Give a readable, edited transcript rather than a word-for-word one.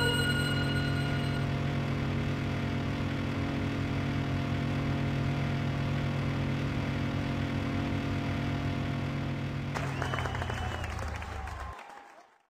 You